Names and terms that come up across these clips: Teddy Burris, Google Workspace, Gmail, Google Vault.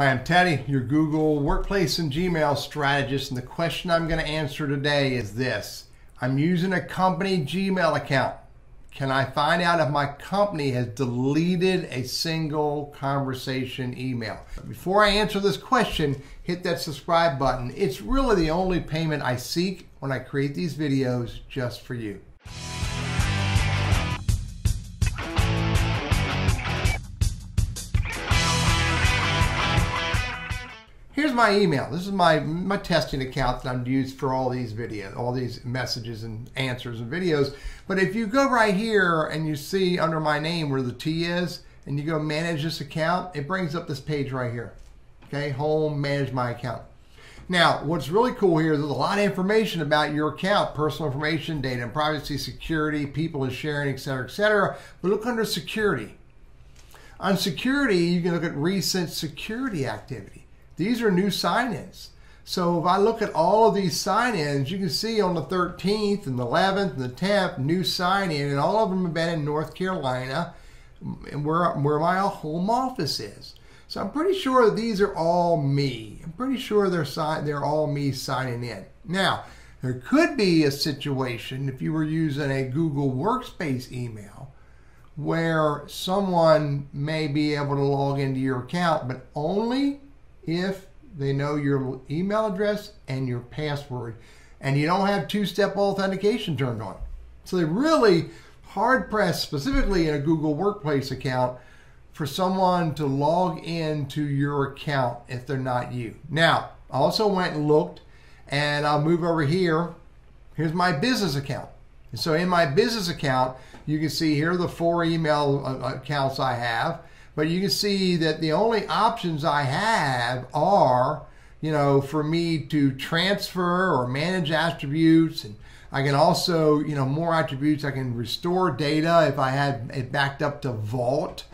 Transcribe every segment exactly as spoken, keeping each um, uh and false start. Hi, I'm Teddy, your Google Workplace and Gmail strategist, and the question I'm going to answer today is this. I'm using a company Gmail account. Can I find out if my company has deleted a single conversation email? Before I answer this question, hit that subscribe button. It's really the only payment I seek when I create these videos just for you. Here's my email. This is my, my testing account that I'm used for all these videos, all these messages and answers and videos. But if you go right here and you see under my name where the T is, and you go manage this account, it brings up this page right here. Okay, home, manage my account. Now, what's really cool here is there's a lot of information about your account, personal information, data and privacy, security, people and sharing, et cetera, et cetera. But look under security. On security, you can look at recent security activity. These are new sign-ins. So if I look at all of these sign-ins, you can see on the thirteenth and the eleventh and the tenth, new sign-in, and all of them have been in North Carolina, where, where my home office is. So I'm pretty sure these are all me. I'm pretty sure they're, sign, they're all me signing in. Now, there could be a situation, if you were using a Google Workspace email, where someone may be able to log into your account, but only if they know your email address and your password, and you don't have two-step authentication turned on. So they're really hard-pressed, specifically in a Google Workspace account, for someone to log into your account if they're not you. Now, I also went and looked, and I'll move over here. Here's my business account. And so in my business account, you can see here the four email accounts I have. But you can see that the only options I have are, you know, for me to transfer or manage attributes, and I can also, you know, more attributes. I can restore data if I had it backed up to Vault,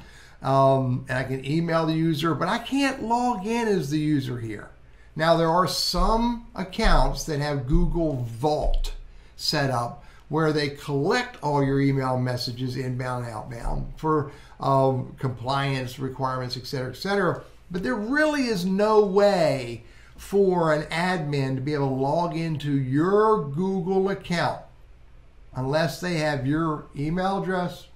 um, and I can email the user, but I can't log in as the user here. Now, there are some accounts that have Google Vault set up, where they collect all your email messages, inbound, outbound, for um, compliance requirements, et cetera, et cetera. But there really is no way for an admin to be able to log into your Google account unless they have your email address,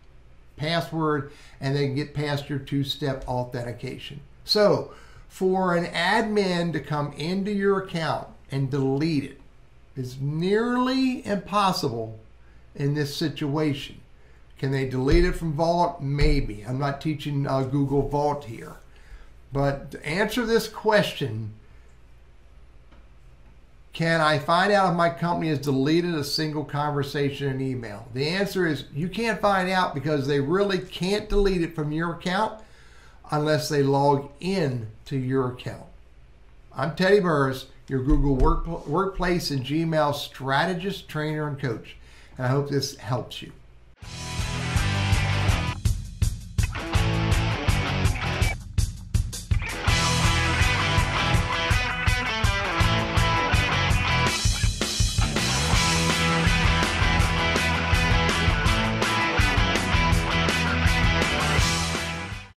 password, and they can get past your two-step authentication. So for an admin to come into your account and delete it, it's nearly impossible in this situation. Can they delete it from Vault? Maybe. I'm not teaching uh, Google Vault here. But to answer this question, can I find out if my company has deleted a single conversation and email? The answer is you can't find out, because they really can't delete it from your account unless they log in to your account. I'm Teddy Burris, your Google Work, Workplace and Gmail strategist, trainer, and coach. And I hope this helps you.